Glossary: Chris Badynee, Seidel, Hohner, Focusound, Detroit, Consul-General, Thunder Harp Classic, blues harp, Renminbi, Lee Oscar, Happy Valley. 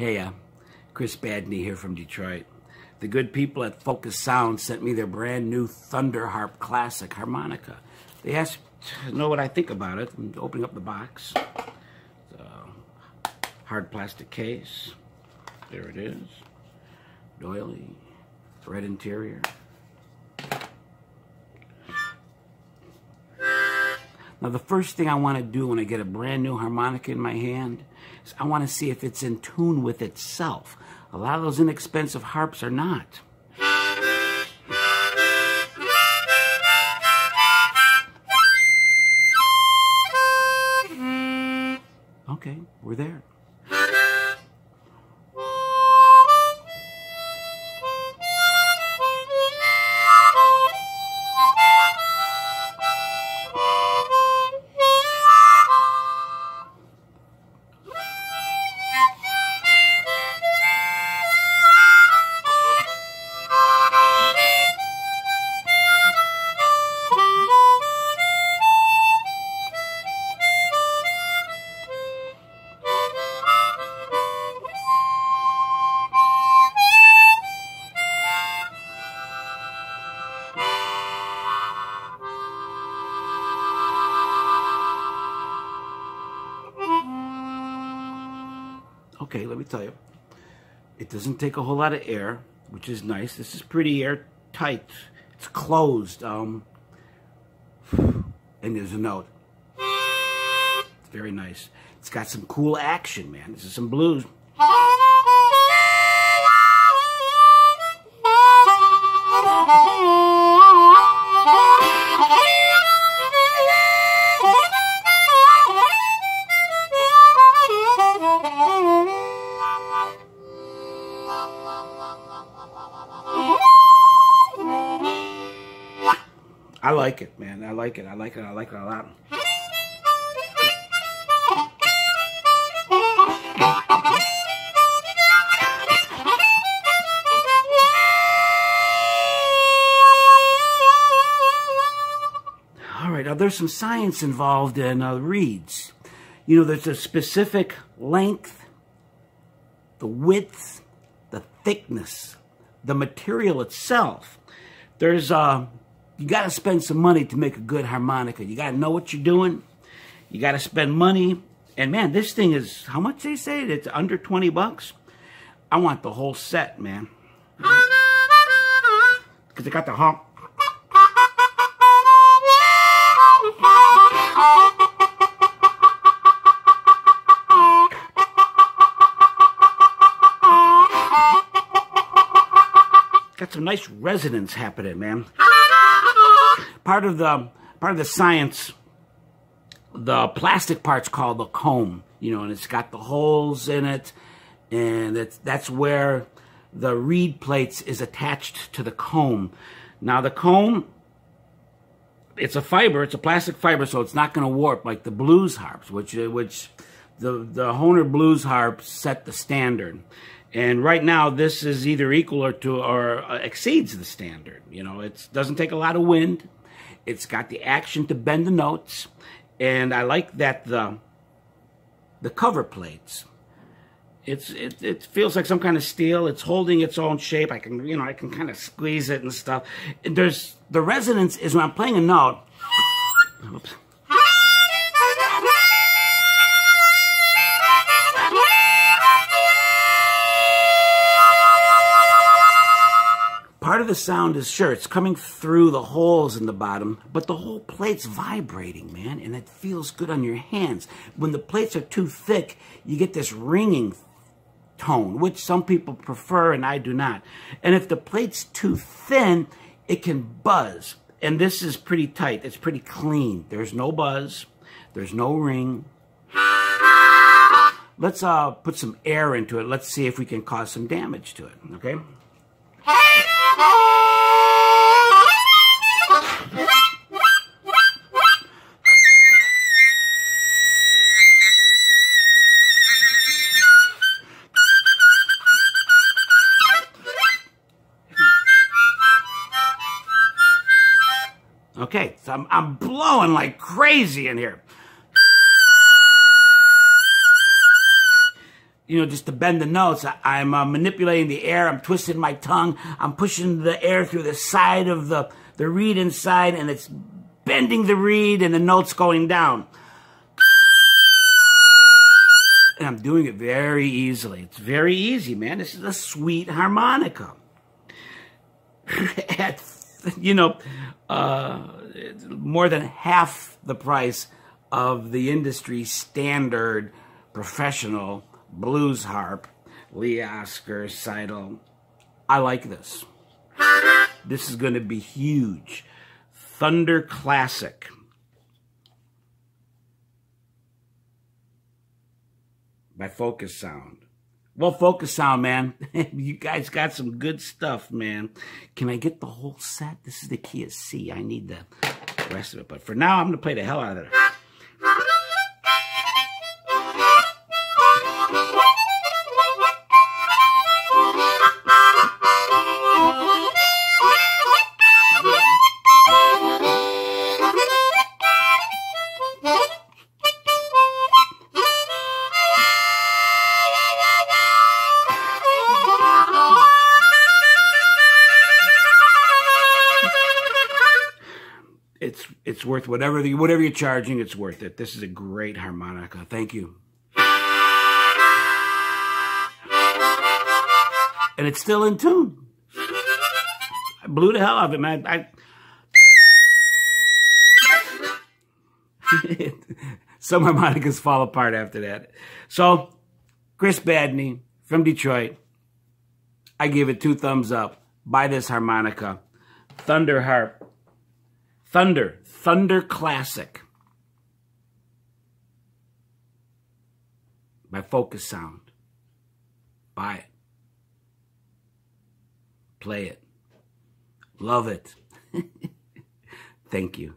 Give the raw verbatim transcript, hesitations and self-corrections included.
Hey, uh, Chris Badynee here from Detroit. The good people at Focusound sent me their brand new Thunder Harp Classic harmonica. They asked to know what I think about it. I'm opening up the box. The hard plastic case. There it is. Doily. Red interior. Now, the first thing I want to do when I get a brand new harmonica in my hand is I want to see if it's in tune with itself. A lot of those inexpensive harps are not. Okay, we're there. Okay, let me tell you, it doesn't take a whole lot of air, which is nice. This is pretty airtight. It's closed, um, and there's a note. It's very nice. It's got some cool action, man. This is some blues. I like it, man. I like it. I like it. I like it a lot. All right. Now, there's some science involved in uh, reeds. You know, there's a specific length, the width, the thickness, the material itself. There's a... Uh, You got to spend some money to make a good harmonica. You got to know what you're doing. You got to spend money. And, man, this thing is, how much they say? It's under twenty bucks. I want the whole set, man. Because it got the hump. Got some nice resonance happening, man. Part of the part of the science, the plastic part's called the comb, you know, and it's got the holes in it, and it's, that's where the reed plates is attached to the comb. Now the comb, it's a fiber, it's a plastic fiber, so it's not going to warp like the blues harps, which which the the Hohner blues harps set the standard. And right now, this is either equal or to or exceeds the standard. You know, it doesn't take a lot of wind. It's got the action to bend the notes, and I like that the the cover plates. It's it it feels like some kind of steel. It's holding its own shape. I can you know I can kind of squeeze it and stuff. There's the resonance is when I'm playing a note. Oops. Part of the sound is, sure, it's coming through the holes in the bottom, but the whole plate's vibrating, man, and it feels good on your hands. When the plates are too thick, you get this ringing tone, which some people prefer and I do not. And if the plate's too thin, it can buzz. And this is pretty tight. It's pretty clean. There's no buzz. There's no ring. Let's uh, put some air into it. Let's see if we can cause some damage to it, okay? Okay, so I'm, I'm blowing like crazy in here. you know, just to bend the notes. I, I'm uh, manipulating the air. I'm twisting my tongue. I'm pushing the air through the side of the, the reed inside, and it's bending the reed and the notes going down. And I'm doing it very easily. It's very easy, man. This is a sweet harmonica. At, you know, uh, more than half the price of the industry standard professional blues harp, Lee Oscar, Seidel. I like this. This is going to be huge. Thunder Classic. By Focusound. Well, Focusound, man. You guys got some good stuff, man. Can I get the whole set? This is the key of C. I need the rest of it. But for now, I'm going to play the hell out of it. It's, it's worth whatever, the, whatever you're charging, it's worth it. This is a great harmonica. Thank you. And it's still in tune. I blew the hell out of it, man. I... Some harmonicas fall apart after that. So, Chris Badynee from Detroit. I give it two thumbs up. Buy this harmonica. Thunder Harp. Thunder, Thunder Classic by Focusound. Buy it. Play it. Love it. Thank you.